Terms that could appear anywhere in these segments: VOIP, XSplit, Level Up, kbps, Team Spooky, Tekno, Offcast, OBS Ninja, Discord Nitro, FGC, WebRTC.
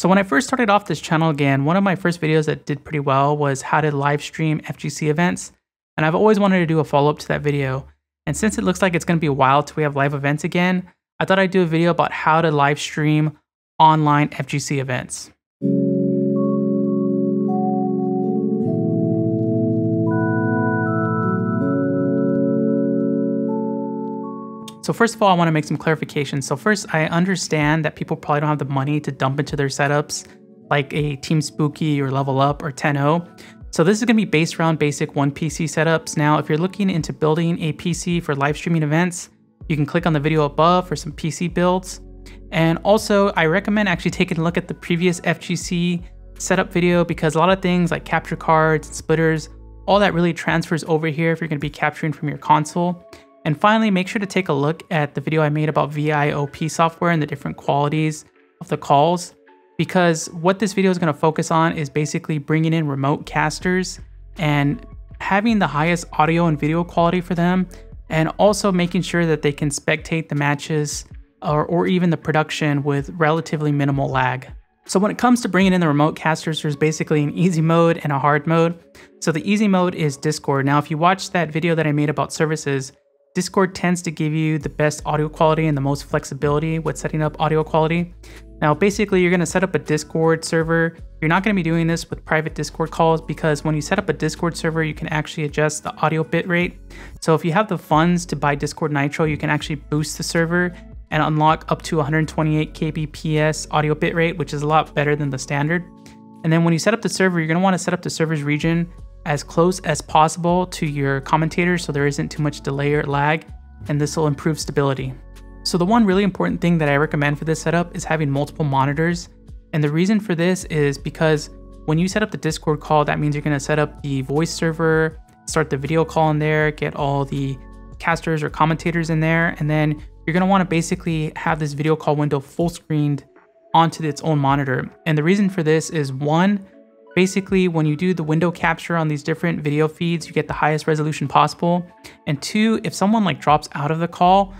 So when I first started off this channel again, one of my first videos that did pretty well was how to live stream FGC events. And I've always wanted to do a follow-up to that video. And since it looks like it's going to be a while till we have live events again, I thought I'd do a video about how to live stream online FGC events. So first of all, I want to make some clarifications. So first, I understand that people probably don't have the money to dump into their setups like a Team Spooky or Level Up or Tekno. So this is going to be based around basic one PC setups. Now, if you're looking into building a PC for live streaming events, you can click on the video above for some PC builds. And also, I recommend actually taking a look at the previous FGC setup video, because a lot of things like capture cards, splitters, all that really transfers over here if you're going to be capturing from your console. And finally, make sure to take a look at the video I made about VOIP software and the different qualities of the calls, because what this video is going to focus on is basically bringing in remote casters and having the highest audio and video quality for them, and also making sure that they can spectate the matches or even the production with relatively minimal lag. So when it comes to bringing in the remote casters, there's basically an easy mode and a hard mode. So the easy mode is Discord. Now, if you watch that video that I made about services, Discord tends to give you the best audio quality and the most flexibility with setting up audio quality. Now, basically, you're going to set up a Discord server. You're not going to be doing this with private Discord calls, because when you set up a Discord server, you can actually adjust the audio bitrate. So if you have the funds to buy Discord Nitro, you can actually boost the server and unlock up to 128 kbps audio bitrate, which is a lot better than the standard. And then when you set up the server, you're going to want to set up the server's region as close as possible to your commentator, so there isn't too much delay or lag, and this will improve stability. So the one really important thing that I recommend for this setup is having multiple monitors. And the reason for this is because when you set up the Discord call, that means you're going to set up the voice server, start the video call in there, get all the casters or commentators in there, and then you're going to want to basically have this video call window full screened onto its own monitor. And the reason for this is, one, basically, when you do the window capture on these different video feeds, you get the highest resolution possible. And two, if someone like drops out of the call,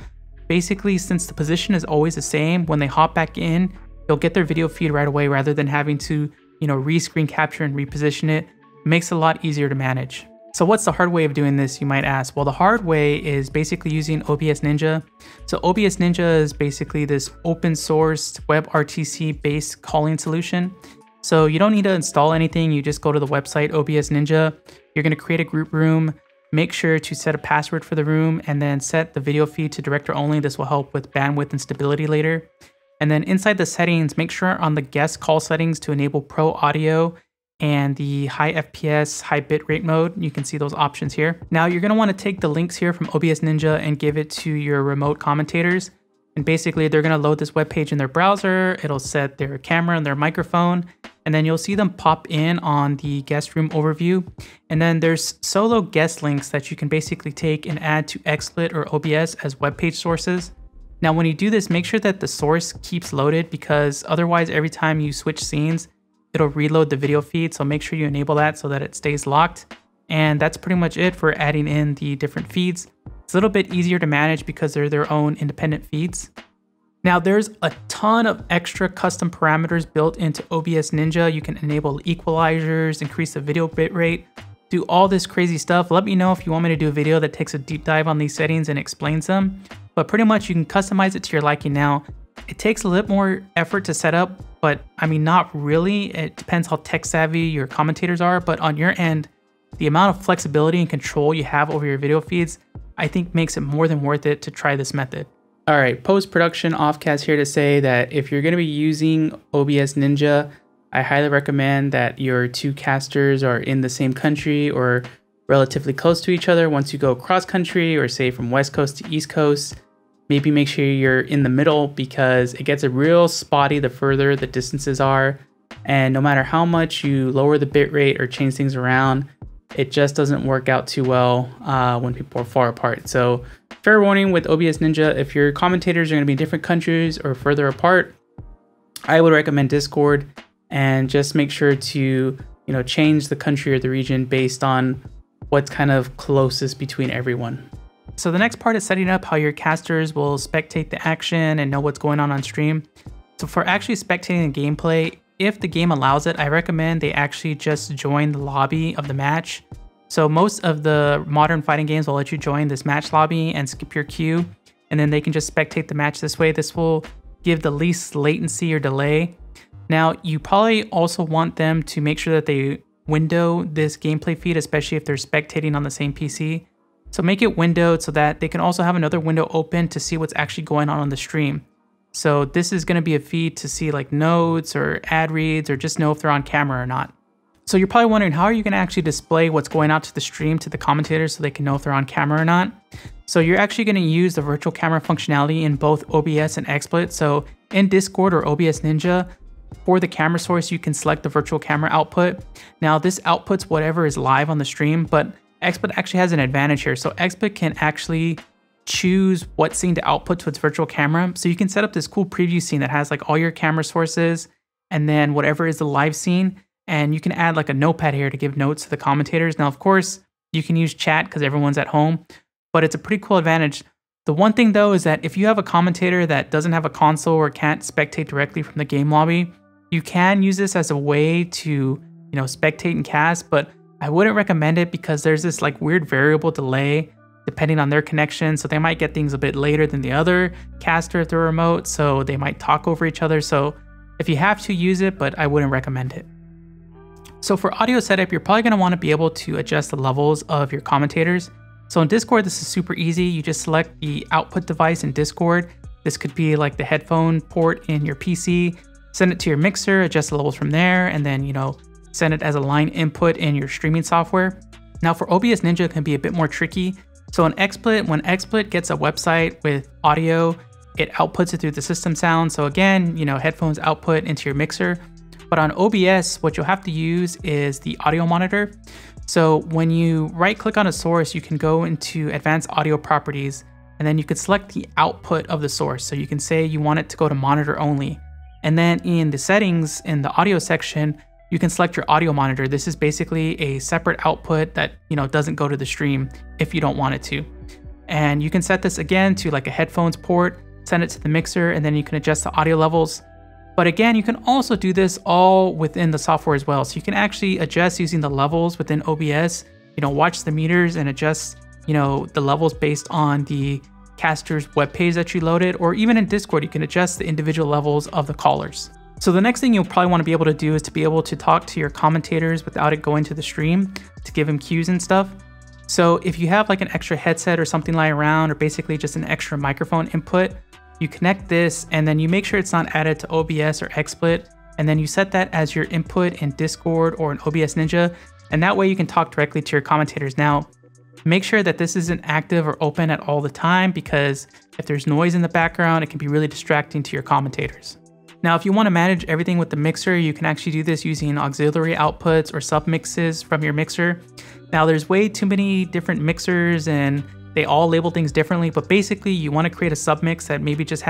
basically, since the position is always the same, when they hop back in, they'll get their video feed right away rather than having to, re-screen capture and reposition it. It makes it a lot easier to manage. So what's the hard way of doing this, you might ask? Well, the hard way is basically using OBS Ninja. So OBS Ninja is basically this open source WebRTC based calling solution. So you don't need to install anything. You just go to the website OBS Ninja. You're going to create a group room, make sure to set a password for the room, and then set the video feed to director only. This will help with bandwidth and stability later. And then inside the settings, make sure on the guest call settings to enable pro audio and the high FPS, high bitrate mode. You can see those options here. Now you're going to want to take the links here from OBS Ninja and give it to your remote commentators. And basically, they're going to load this web page in their browser. It'll set their camera and their microphone, and then you'll see them pop in on the guest room overview. And then there's solo guest links that you can basically take and add to XSplit or OBS as web page sources. Now, when you do this, make sure that the source keeps loaded, because otherwise every time you switch scenes, it'll reload the video feed. So make sure you enable that so that it stays locked. And that's pretty much it for adding in the different feeds. It's a little bit easier to manage because they're their own independent feeds. Now, there's a ton of extra custom parameters built into OBS Ninja. You can enable equalizers, increase the video bitrate, do all this crazy stuff. Let me know if you want me to do a video that takes a deep dive on these settings and explains them. But pretty much you can customize it to your liking. Now, it takes a little more effort to set up, but I mean, not really. It depends how tech savvy your commentators are, but on your end, the amount of flexibility and control you have over your video feeds, I think, makes it more than worth it to try this method. All right, post-production Offcast here to say that if you're gonna be using OBS Ninja, I highly recommend that your two casters are in the same country or relatively close to each other. Once you go cross-country, or say from West Coast to East Coast, maybe make sure you're in the middle, because it gets real spotty the further the distances are. And no matter how much you lower the bitrate or change things around, it just doesn't work out too well when people are far apart. So fair warning with OBS Ninja, if your commentators are going to be in different countries or further apart, I would recommend Discord, and just make sure to change the country or the region based on what's kind of closest between everyone. So the next part is setting up how your casters will spectate the action and know what's going on stream. So for actually spectating the gameplay, If the game allows it, I recommend they actually just join the lobby of the match. So most of the modern fighting games will let you join this match lobby and skip your queue, and then they can just spectate the match this way. This will give the least latency or delay. Now, you probably also want them to make sure that they window this gameplay feed, especially if they're spectating on the same PC. So make it windowed so that they can also have another window open to see what's actually going on the stream. So this is going to be a feed to see like notes or ad reads, or just know if they're on camera or not. So you're probably wondering, how are you going to actually display what's going out to the stream to the commentators so they can know if they're on camera or not? So you're actually going to use the virtual camera functionality in both OBS and XSplit. So in Discord or OBS Ninja, for the camera source, you can select the virtual camera output. Now this outputs whatever is live on the stream, but XSplit actually has an advantage here. So XSplit can actually choose what scene to output to its virtual camera. So you can set up this cool preview scene that has like all your camera sources and then whatever is the live scene. And you can add like a notepad here to give notes to the commentators. Now, of course, you can use chat because everyone's at home, but it's a pretty cool advantage. The one thing though is that if you have a commentator that doesn't have a console or can't spectate directly from the game lobby, you can use this as a way to, spectate and cast, but I wouldn't recommend it because there's this like weird variable delay depending on their connection. So they might get things a bit later than the other caster if they're remote, so they might talk over each other. So if you have to, use it, but I wouldn't recommend it. So for audio setup, you're probably going to want to be able to adjust the levels of your commentators. So in Discord, this is super easy. You just select the output device in Discord. This could be like the headphone port in your PC, send it to your mixer, adjust the levels from there, and then, send it as a line input in your streaming software. Now for OBS Ninja, it can be a bit more tricky. So in XSplit, when XSplit gets a website with audio, it outputs it through the system sound. So again, headphones output into your mixer. But on OBS, what you'll have to use is the audio monitor. So when you right click on a source, you can go into advanced audio properties, and then you could select the output of the source. So you can say you want it to go to monitor only. And then in the settings in the audio section, you can select your audio monitor. This is basically a separate output that doesn't go to the stream if you don't want it to. And you can set this again to like a headphones port, send it to the mixer, and then you can adjust the audio levels. But again, you can also do this all within the software as well. So you can actually adjust using the levels within OBS, watch the meters and adjust, the levels based on the caster's webpage that you loaded, or even in Discord, you can adjust the individual levels of the callers. So the next thing you'll probably want to be able to do is to be able to talk to your commentators without it going to the stream to give them cues and stuff. So if you have like an extra headset or something lying around, or basically just an extra microphone input, you connect this and then you make sure it's not added to OBS or XSplit. And then you set that as your input in Discord or in OBS Ninja. And that way you can talk directly to your commentators. Now, make sure that this isn't active or open at all the time, because if there's noise in the background, it can be really distracting to your commentators. Now, if you want to manage everything with the mixer, you can actually do this using auxiliary outputs or submixes from your mixer. Now, there's way too many different mixers and they all label things differently, but basically you want to create a submix that maybe just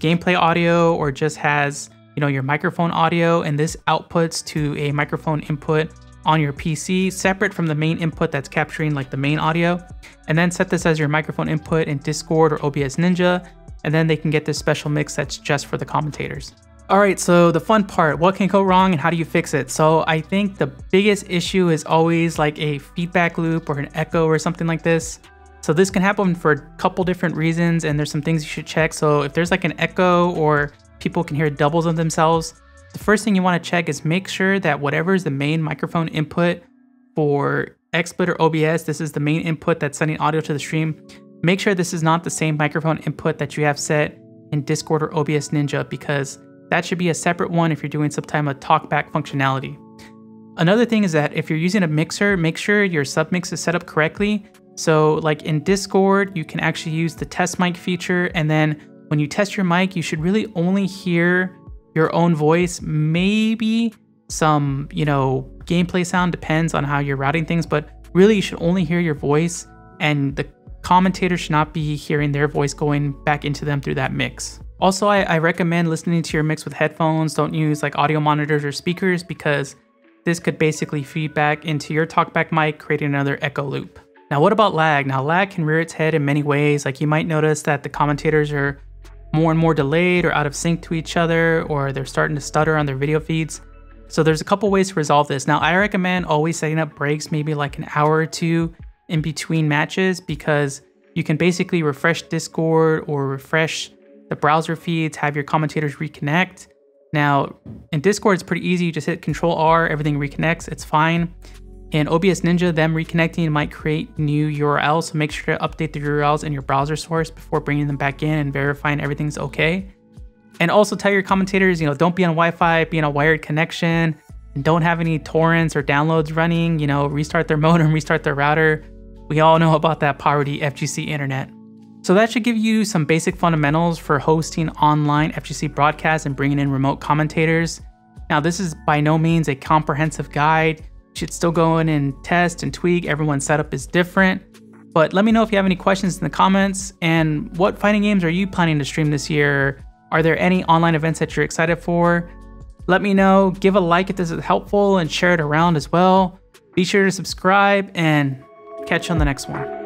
gameplay audio, or just has, your microphone audio, and this outputs to a microphone input on your PC separate from the main input that's capturing like the main audio. And then set this as your microphone input in Discord or OBS Ninja, and then they can get this special mix that's just for the commentators. All right, so the fun part, what can go wrong and how do you fix it? So I think the biggest issue is always like a feedback loop or an echo or something like this. So this can happen for a couple different reasons, and there's some things you should check. So if there's like an echo or people can hear doubles of themselves, the first thing you wanna check is make sure that whatever is the main microphone input for XSplit or OBS, this is the main input that's sending audio to the stream. Make sure this is not the same microphone input that you have set in Discord or OBS Ninja, because that should be a separate one if you're doing some type of talkback functionality. Another thing is that if you're using a mixer, make sure your submix is set up correctly. So like in Discord, you can actually use the test mic feature. And then when you test your mic, you should really only hear your own voice, maybe some, gameplay sound, depends on how you're routing things, but really you should only hear your voice, and the commentator should not be hearing their voice going back into them through that mix. Also, I recommend listening to your mix with headphones. Don't use like audio monitors or speakers, because this could basically feed back into your talkback mic, creating another echo loop. Now, what about lag? Now, lag can rear its head in many ways. Like you might notice that the commentators are more and more delayed or out of sync to each other, or they're starting to stutter on their video feeds. So there's a couple ways to resolve this. Now, I recommend always setting up breaks, maybe like an hour or two in between matches, because you can basically refresh Discord or refresh the browser feeds, have your commentators reconnect. Now, in Discord, it's pretty easy. You just hit Control-R, everything reconnects, it's fine. In OBS Ninja, them reconnecting might create new URLs, so make sure to update the URLs in your browser source before bringing them back in and verifying everything's okay. And also tell your commentators, don't be on Wi-Fi, be on a wired connection, and don't have any torrents or downloads running, restart their modem, restart their router. We all know about that poverty FGC internet. So that should give you some basic fundamentals for hosting online FGC broadcasts and bringing in remote commentators. Now, this is by no means a comprehensive guide. You should still go in and test and tweak. Everyone's setup is different. But let me know if you have any questions in the comments. And what fighting games are you planning to stream this year? Are there any online events that you're excited for? Let me know. Give a like if this is helpful and share it around as well. Be sure to subscribe and catch you on the next one.